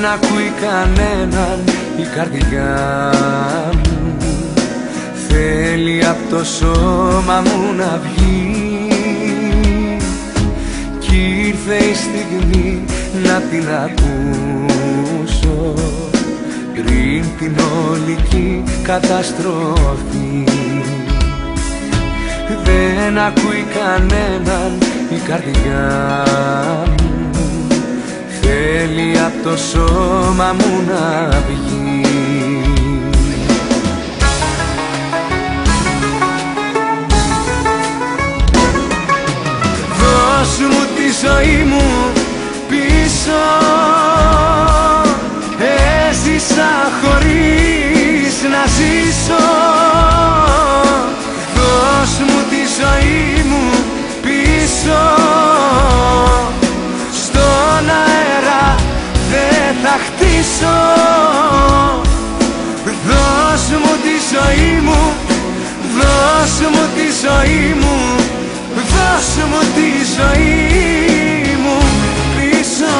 δεν ακούει κανέναν η καρδιά μου. Θέλει από το σώμα μου να βγει κι ήρθε η στιγμή να την ακούσω πριν την ολική καταστροφή. Δεν ακούει κανέναν η καρδιά μου. Θέλει απ' το σώμα μου να βγει. Δώσ' μου τη ζωή μου πίσω. Έζησα χωρίς να ζήσω. Δώσ' μου τη ζωή μου πίσω. Στον αέρα δεν θα χτίσω. Δώσ' μου τη ζωή μου. Δώσ' μου τη ζωή μου. Δώσ' μου τη ζωή μου πίσω.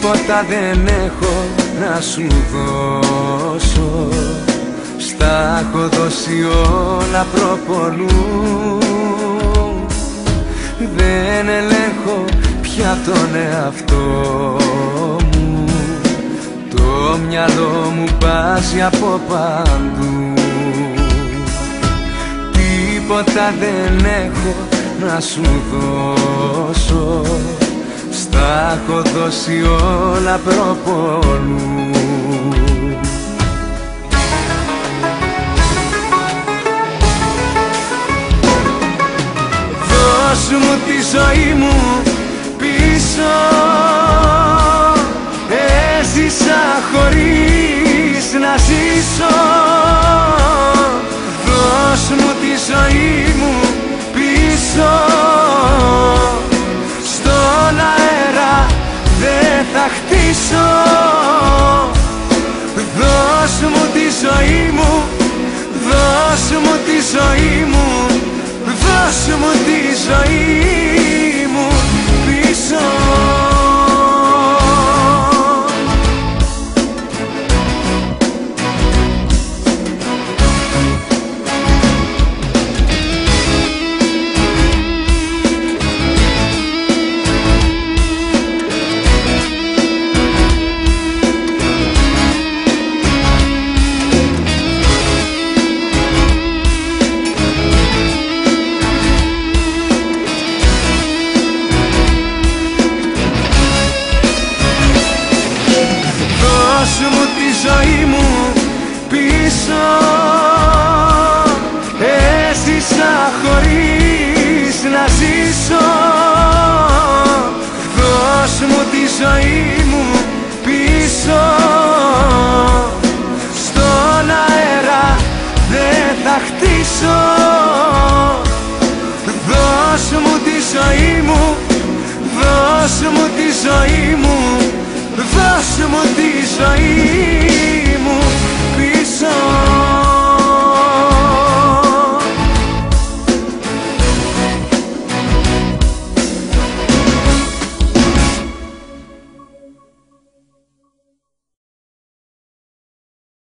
Τίποτα δεν έχω να σου δώσω. Στα έχω δώσει όλα προπολού. Δεν ελέγχω πια τον εαυτό μου. Το μυαλό μου πάζει από παντού. Τίποτα δεν έχω να σου δώσω. Στα έχω δώσει όλα προπολού. Δώσ' μου τη ζωή μου πίσω. Έζησα χωρίς να ζήσω. Δώσ' μου τη ζωή μου πίσω. Δώσ' μου τη ζωή μου. Δώσ' μου τη ζωή μου. Δώσ' μου τη ζωή μου πίσω. Δώσ' μου τη ζωή μου πίσω. Έζησα χωρίς να ζήσω. Δώσ' μου τη ζωή μου πίσω. Στον αέρα δεν θα χτίσω. Δώσ' μου τη ζωή μου. Δώσ' μου τη ζωή μου. Δώσ' μου τη ζωή.